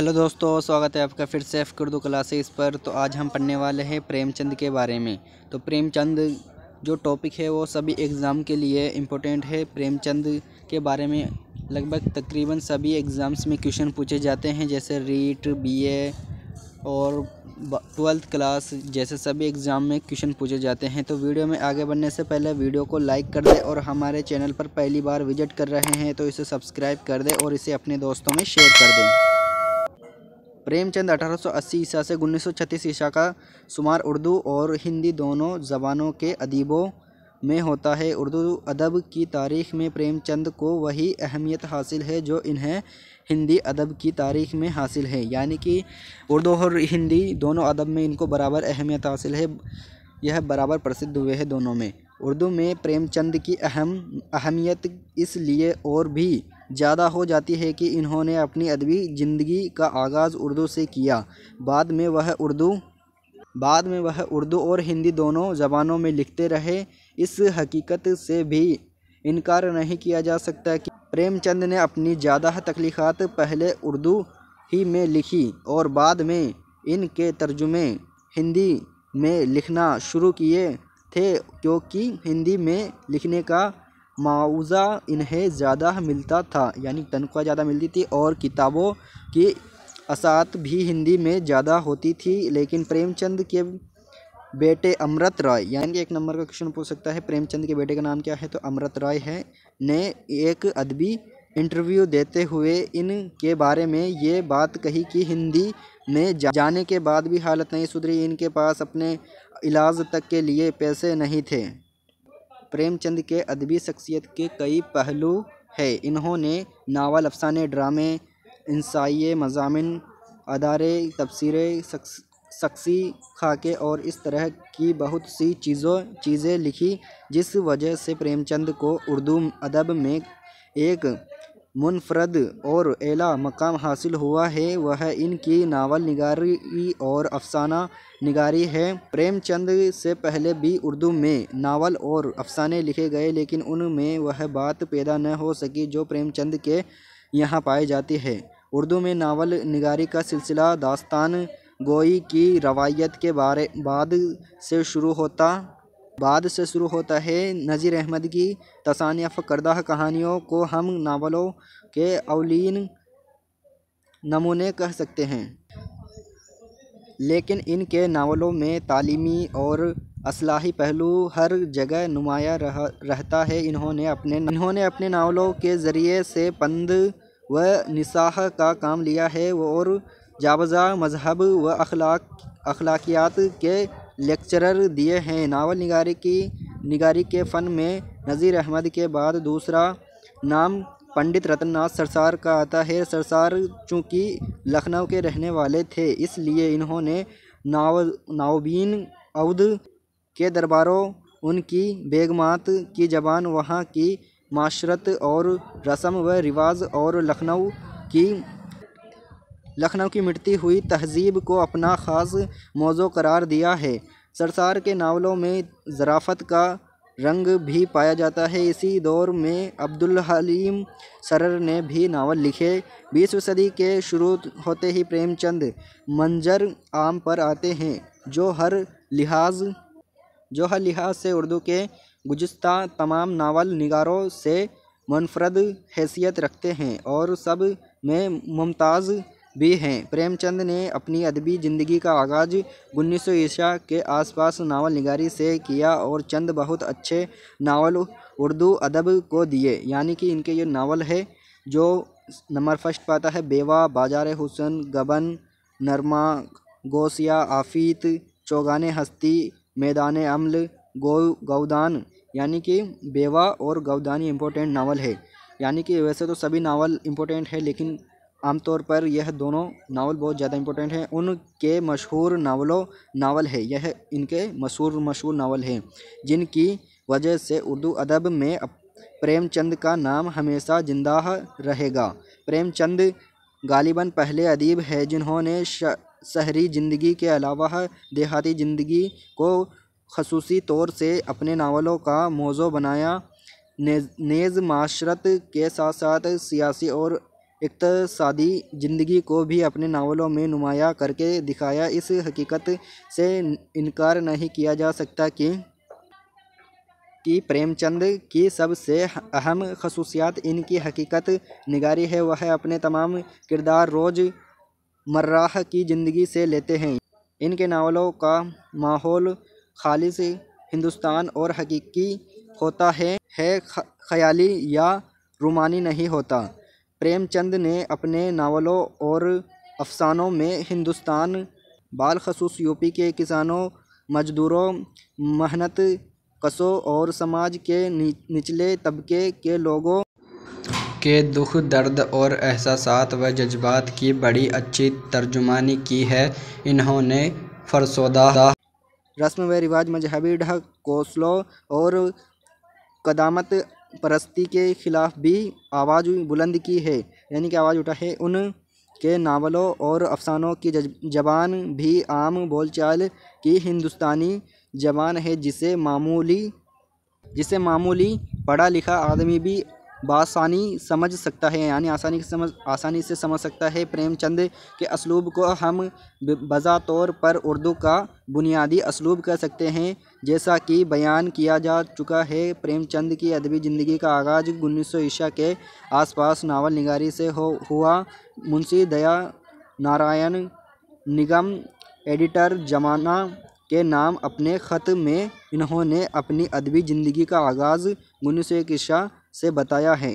Hello दोस्तों, स्वागत है आपका फिर से एफके उर्दू क्लासेस पर। तो आज हम पढ़ने वाले हैं प्रेमचंद के बारे में। तो प्रेमचंद जो टॉपिक है वो सभी एग्ज़ाम के लिए इम्पोर्टेंट है। प्रेमचंद के बारे में लगभग तकरीबन सभी एग्ज़ाम्स में क्वेश्चन पूछे जाते हैं, जैसे रीट, बीए और 12th क्लास जैसे सभी एग्ज़ाम में क्वेश्चन पूछे जाते हैं। तो वीडियो में आगे बढ़ने से पहले वीडियो को लाइक कर दे, और हमारे चैनल पर पहली बार विजिट कर रहे हैं तो इसे सब्सक्राइब कर दे और इसे अपने दोस्तों में शेयर कर दें। प्रेमचंद 1880 ईसा से 1936 ईसा का शुमार उर्दू और हिंदी दोनों ज़बानों के अदीबों में होता है। उर्दू अदब की तारीख़ में प्रेमचंद को वही अहमियत हासिल है जो इन्हें हिंदी अदब की तारीख़ में हासिल है, यानी कि उर्दू और हिंदी दोनों अदब में इनको बराबर अहमियत हासिल है। यह बराबर प्रसिद्ध हुए हैं दोनों में। उर्दू में प्रेमचंद की अहमियत इसलिए और भी ज़्यादा हो जाती है कि इन्होंने अपनी अदबी ज़िंदगी का आगाज़ उर्दू से किया। बाद में वह उर्दू और हिंदी दोनों ज़बानों में लिखते रहे। इस हकीकत से भी इनकार नहीं किया जा सकता कि प्रेमचंद ने अपनी ज़्यादा तख्लीक़ात पहले उर्दू ही में लिखी और बाद में इनके तर्जुमे हिंदी में लिखना शुरू किए थे, क्योंकि हिंदी में लिखने का मुआवजा इन्हें ज़्यादा मिलता था, यानी तनख्वाह ज़्यादा मिलती थी, और किताबों की असात भी हिंदी में ज़्यादा होती थी। लेकिन प्रेमचंद के बेटे अमृत राय, यानी कि 1 नंबर का क्वेश्चन पूछ सकता है, प्रेमचंद के बेटे का नाम क्या है, तो अमृत राय है, ने एक अदबी इंटरव्यू देते हुए इनके बारे में ये बात कही कि हिंदी में जाने के बाद भी हालत नहीं सुधरी, इनके पास अपने इलाज तक के लिए पैसे नहीं थे। प्रेमचंद के अदबी शख्सियत के कई पहलू हैं। इन्होंने नावल, अफसाने, ड्रामे, इंसाई मज़ामिन, अदारे, तबसरे, शख्सी खाके और इस तरह की बहुत सी चीज़ें लिखी, जिस वजह से प्रेमचंद को उर्दू अदब में एक मुनफरद और एला मकाम हासिल हुआ है। वह इनकी नावल निगारी और अफसाना निगारी है। प्रेमचंद से पहले भी उर्दू में नावल और अफसाने लिखे गए, लेकिन उनमें वह बात पैदा न हो सकी जो प्रेमचंद के यहाँ पाई जाती है। उर्दू में नावल निगारी का सिलसिला दास्तान गोई की रवायत के बाद से शुरू होता है। नज़ीर अहमद की तसानिफ़ करदा कहानियों को हम नावलों के अवलीन नमूने कह सकते हैं, लेकिन इनके नावलों में तालीमी और असलाही पहलू हर जगह नुमाया रहता है। इन्होंने अपने नावलों के ज़रिए से पंद व निसाह का काम लिया है और जाबजा मजहब व अखलाकियात के लेक्चरर दिए हैं। नावल निगारी के फ़न में नज़ीर अहमद के बाद दूसरा नाम पंडित रतननाथ सरसार का आता है। सरसार चूँकि लखनऊ के रहने वाले थे, इसलिए इन्होंने नावबीन अवध के दरबारों, उनकी बेगमात की जबान, वहाँ की माशरत और रस्म व रिवाज और लखनऊ की मिटती हुई तहजीब को अपना ख़ास मौजू करार दिया है। सरसार के नावलों में ज़राफ़त का रंग भी पाया जाता है। इसी दौर में अब्दुल हलीम शरर ने भी नावल लिखे। 20वीं सदी के शुरू होते ही प्रेमचंद मंजर आम पर आते हैं, जो हर लिहाज से उर्दू के गुज़श्ता तमाम नावल निगारों से मुनफरद हैसियत रखते हैं और सब में मुमताज़ भी हैं। प्रेमचंद ने अपनी अदबी ज़िंदगी का आगाज़ 1900 ईसा के आसपास नावल निगारी से किया और चंद बहुत अच्छे नावल उर्दू अदब को दिए, यानी कि इनके ये नावल है जो नंबर 1 पाता है बेवा, बाजार हुसन, गबन, नरमा, गौसिया, आफीत, चौगाने हस्ती, मैदान-ए-अमल, गोदान, यानी कि बेवा और गोदान इम्पोर्टेंट नावल है। यानी कि वैसे तो सभी नावल इम्पोर्टेंट है, लेकिन आमतौर पर यह दोनों नावल बहुत ज़्यादा इम्पोर्टेंट हैं। उनके मशहूर नावल नावल हैं, जिनकी वजह से उर्दू अदब में प्रेमचंद का नाम हमेशा जिंदा रहेगा। प्रेमचंद गालिबन पहले अदीब है जिन्होंने शहरी ज़िंदगी के अलावा देहाती ज़िंदगी को खसूसी तौर से अपने नावलों का मौजू बनाया। नेज़ माशरत के साथ साथ सियासी और इक़्तिसादी ज़िंदगी को भी अपने नावलों में नुमाया करके दिखाया। इस हकीकत से इनकार नहीं किया जा सकता कि प्रेमचंद की सबसे अहम खसूसियात इनकी हकीकत निगारी है। वह अपने तमाम किरदार रोज़मर्रा की ज़िंदगी से लेते हैं। इनके नावलों का माहौल खालिस हिंदुस्तान और हकीकी होता है ख़याली या रूमानी नहीं होता। प्रेमचंद ने अपने नावलों और अफसानों में हिंदुस्तान, बालखसूस यूपी के किसानों, मजदूरों, मेहनत कसों और समाज के निचले तबके के लोगों के दुख, दर्द और एहसासात व जज्बात की बड़ी अच्छी तर्जुमानी की है। इन्होंने फरसोदा रस्म व रिवाज, मजहबी ढंग, कौसलों और कदामत परस्ती के ख़िलाफ़ भी आवाज़ बुलंद की है, यानी कि आवाज़ उठा है। उन के नावलों और अफसानों की जबान भी आम बोलचाल की हिंदुस्तानी जबान है, जिसे मामूली पढ़ा लिखा आदमी भी बासानी समझ सकता है, यानी आसानी से समझ सकता है। प्रेमचंद के असलूब को हम बज़ा तौर पर उर्दू का बुनियादी असलूब कह सकते हैं, जैसा कि बयान किया जा चुका है। प्रेमचंद की अदबी ज़िंदगी का आगाज़ 1900 ईसा के आसपास नावल निगारी से हुआ। मुंशी दया नारायण निगम, एडिटर जमाना के नाम अपने ख़त में इन्होंने अपनी अदबी ज़िंदगी का आगाज़ 1901 ईसा से बताया है।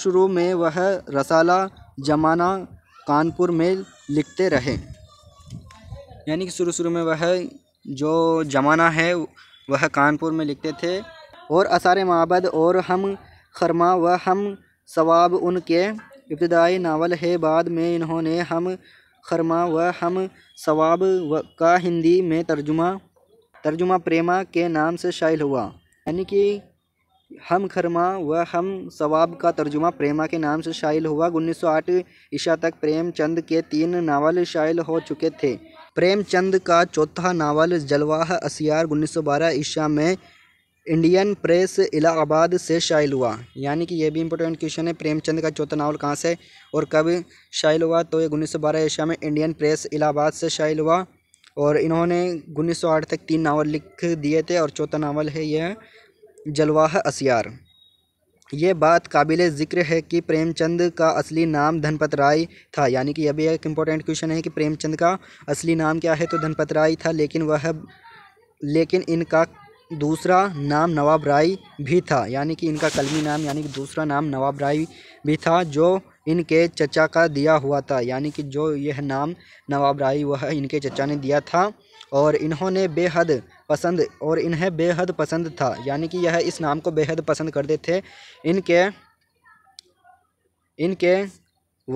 शुरू में वह रसाला जमाना कानपुर में लिखते रहे, यानी कि शुरू में वह जो जमाना है वह कानपुर में लिखते थे। और आसार माबद और हम खरमा व हम सवाब उनके इब्तदाई नावल है। बाद में इन्होंने हम खरमा व हम सवाब का हिंदी में तर्जुमा प्रेमा के नाम से शायल हुआ, यानी कि हम खरमा व हम सवाब का तर्जुमा प्रेमा के नाम से शायल हुआ। 1908 ईसा तक प्रेमचंद के 3 नावल शायल हो चुके थे। प्रेमचंद का चौथा नावल जिलवा-ए-असियार 1912 ईसा में इंडियन प्रेस इलाहाबाद से शायल हुआ, यानी कि यह भी इंपॉर्टेंट क्वेश्चन है। प्रेमचंद का चौथा नावल कहाँ से और कब शायल हुआ, तो ये 1912 ईसा में इंडियन प्रेस इलाहाबाद से शायल हुआ। और इन्होंने 1908 तक 3 नावल लिख दिए थे और चौथा नावल है यह जिलवा-ए-असियार। ये बात काबिल ज़िक्र है कि प्रेमचंद का असली नाम धनपत राय था, यानी कि यह भी एक इम्पोर्टेंट क्वेश्चन है कि प्रेमचंद का असली नाम क्या है, तो धनपत राय था। लेकिन इनका दूसरा नाम नवाब राय भी था, यानी कि इनका कलमी नाम, यानी कि दूसरा नाम नवाब राय भी था, जो इनके चचा का दिया हुआ था, यानी कि जो यह नाम नवाब राय वह इनके चचा ने दिया था और इन्हें बेहद पसंद था, यानी कि यह इस नाम को बेहद पसंद करते थे। इनके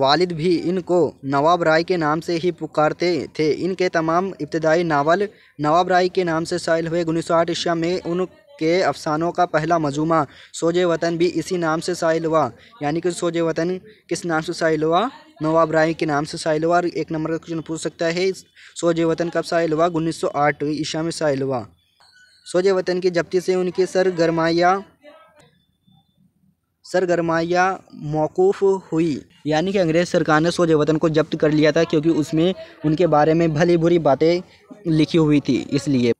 वालिद भी इनको नवाब राय के नाम से ही पुकारते थे। इनके तमाम इब्तदाई नावल नवाब राय के नाम से शायल हुए। 1908 ईसा में उनके अफसानों का पहला मजमूआ सोज-ए वतन भी इसी नाम से शायल हुआ, यानी कि सोज-ए वतन किस नाम से शायल हुआ, नवाब राय के नाम से शायल हुआ। और 1 नंबर का क्वेश्चन पूछ सकता है, सोज-ए वतन कब शायल हुआ, 1908 ईसा में शायल हुआ। सोज-ए वतन की जब्ती से उनकी सरगर्माइयाँ मौकूफ़ हुई, यानी कि अंग्रेज़ सरकार ने सोज-ए वतन को जब्त कर लिया था, क्योंकि उसमें उनके बारे में भली बुरी बातें लिखी हुई थी, इसलिए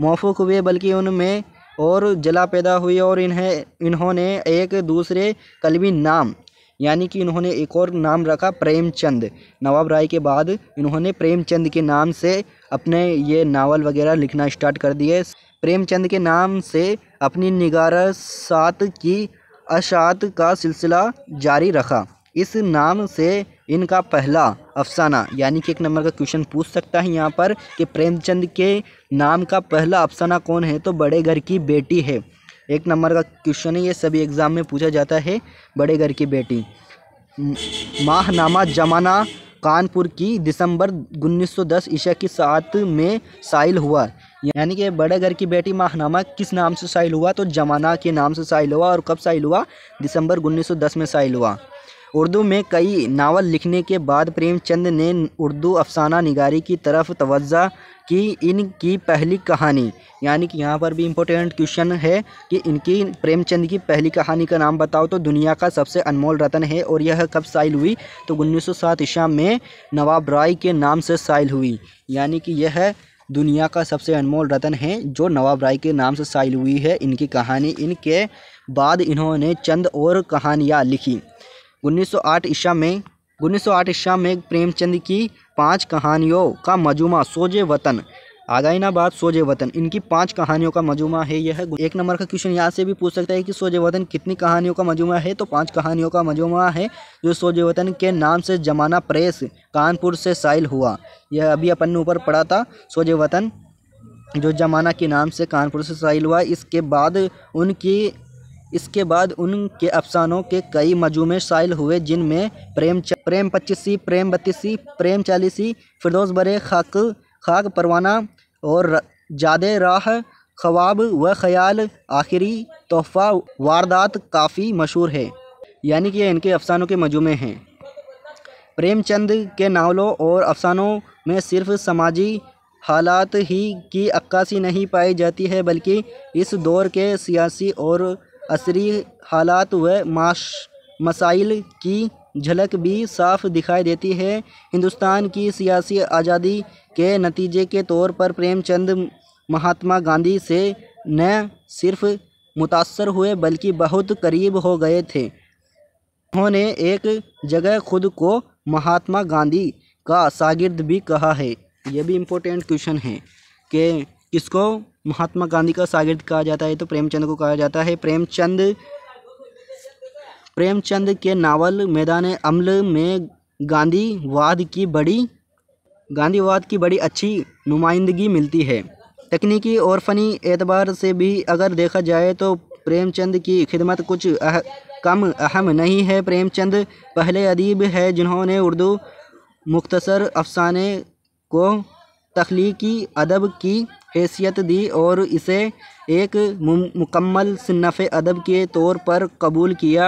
मौकूफ़ हुए, बल्कि उनमें और जला पैदा हुई। और इन्होंने एक दूसरे कलमी नाम, यानी कि इन्होंने एक और नाम रखा प्रेमचंद। नवाब राय के बाद इन्होंने प्रेमचंद के नाम से अपने ये नावल वगैरह लिखना स्टार्ट कर दिए। प्रेमचंद के नाम से अपनी निगारसात की अशात का सिलसिला जारी रखा। इस नाम से इनका पहला अफसाना, यानी कि 1 नंबर का क्वेश्चन पूछ सकता है यहाँ पर कि प्रेमचंद के नाम का पहला अफसाना कौन है, तो बड़े घर की बेटी है। 1 नंबर का क्वेश्चन है, ये सभी एग्ज़ाम में पूछा जाता है, बड़े घर की बेटी। माहनामा जमाना कानपुर की दिसंबर 1910 ईसा की 7 में शायल हुआ, यानी कि बड़े घर की बेटी माहनामा किस नाम से शायल हुआ, तो जमाना के नाम से शायल हुआ। और कब शायल हुआ, दिसंबर 1910 में शायल हुआ। उर्दू में कई नावल लिखने के बाद प्रेमचंद ने उर्दू अफसाना निगारी की तरफ तवज्जो की। इनकी पहली कहानी, यानी कि यहाँ पर भी इम्पोर्टेंट क्वेश्चन है कि इनकी प्रेमचंद की पहली कहानी का नाम बताओ, तो दुनिया का सबसे अनमोल रतन है। और यह कब शायल हुई, तो 1907 ईस्वी में नवाब राय के नाम से शायल हुई। यानी कि यह दुनिया का सबसे अनमोल रतन है जो नवाब राय के नाम से शायल हुई है इनकी कहानी। इनके बाद इन्होंने चंद और कहानियाँ लिखी। 1908 ईस्वी में प्रेमचंद की 5 कहानियों का मजमूआ सोज वतन आ गई ना बात। सोज वतन इनकी 5 कहानियों का मजमूआ है। यह 1 नंबर का क्वेश्चन यहाँ से भी पूछ सकता है कि सोज वतन कितनी कहानियों का मजमूआ है, तो 5 कहानियों का मजमूआ है जो सोज वतन के नाम से जमाना प्रेस कानपुर से शायल हुआ। यह अभी अपन ने ऊपर पढ़ा था, सोज वतन जो जमाना के नाम से कानपुर से शायल हुआ। इसके बाद उनके अफसानों के कई मजमूए शायल हुए, जिनमें प्रेम पच्चीसी, प्रेम बत्तीसी, प्रेम चालीसी, फिरदौस-ए-बरे खाक, खाक परवाना और जादे-ए-राह, ख्वाब-ओ-ख्याल, आखिरी तोहफा, वारदात काफ़ी मशहूर है। यानी कि इनके अफसानों के मजमूए हैं। प्रेमचंद के नावलों और अफसानों में सिर्फ समाजी हालात ही की अक्कासी नहीं पाई जाती है, बल्कि इस दौर के सियासी और असरी हालात व मसाइल की झलक भी साफ दिखाई देती है। हिंदुस्तान की सियासी आज़ादी के नतीजे के तौर पर प्रेमचंद महात्मा गांधी से न सिर्फ मुतासर हुए बल्कि बहुत करीब हो गए थे। उन्होंने एक जगह खुद को महात्मा गांधी का शागिर्द भी कहा है। यह भी इम्पोर्टेंट क्वेश्चन है कि किसको महात्मा गांधी का शागिर्द कहा जाता है, तो प्रेमचंद को कहा जाता है। प्रेमचंद के नावल मैदान-ए-अमल में गांधीवाद की बड़ी अच्छी नुमाइंदगी मिलती है। तकनीकी और फ़नी एतबार से भी अगर देखा जाए तो प्रेमचंद की खिदमत कुछ कम अहम नहीं है। प्रेमचंद पहले अदीब है जिन्होंने उर्दू मुख्तसर अफसाने को तख्लीकी अदब की हैसियत दी और इसे एक मुकम्मल सन्नफ अदब के तौर पर कबूल किया।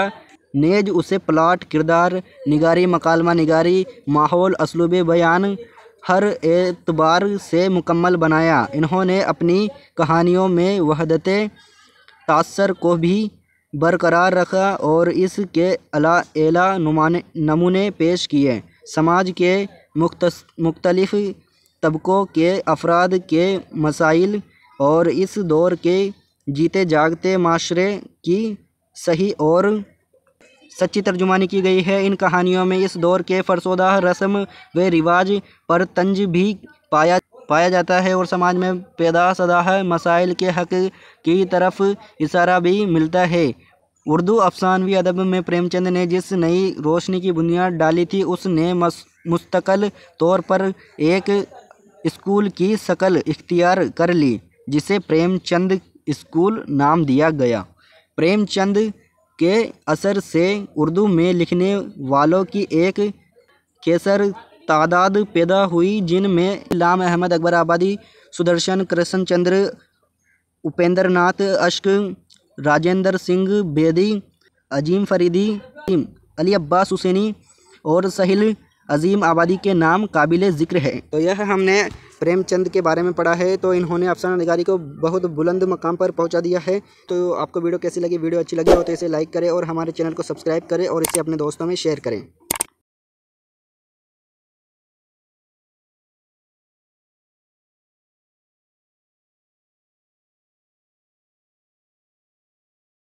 नेज उसे प्लाट, किरदार निगारी, मकालमा निगारी, माहौल, असलूबे बयान हर एतबार से मुकम्मल बनाया। इन्होंने अपनी कहानियों में वहदते तासर को भी बरकरार रखा और इसके अला नमूने पेश किए। समाज के मुख्तलिफ तबकों के अफराद के मसाइल और इस दौर के जीते जागते माशरे की सही और सच्ची तर्जुमानी की गई है। इन कहानियों में इस दौर के फरसोदा रस्म व रिवाज पर तंज भी पाया जाता है और समाज में पैदा सदाह मसाइल के हक की तरफ इशारा भी मिलता है। उर्दू अफसानवी अदब में प्रेमचंद ने जिस नई रोशनी की बुनियाद डाली थी, उसने मुस्तकिल तौर पर एक स्कूल की शक्ल इख्तियार कर ली, जिसे प्रेमचंद स्कूल नाम दिया गया। प्रेमचंद के असर से उर्दू में लिखने वालों की एक कैसर तादाद पैदा हुई, जिनमें इल्लाम अहमद, अकबर आबादी, सुदर्शन, कृष्ण चंद्र, उपेंद्र नाथ अश्क, राजेंद्र सिंह बेदी, अजीम फरीदी, अली अब्बास हुसैनी और सहिल अजीम आबादी के नाम काबिले ज़िक्र है। तो यह हमने प्रेमचंद के बारे में पढ़ा है। तो इन्होंने अफसाना निगारी को बहुत बुलंद मकाम पर पहुंचा दिया है। तो आपको वीडियो कैसी लगी? वीडियो अच्छी लगी हो तो इसे लाइक करें और हमारे चैनल को सब्सक्राइब करें और इसे अपने दोस्तों में शेयर करें।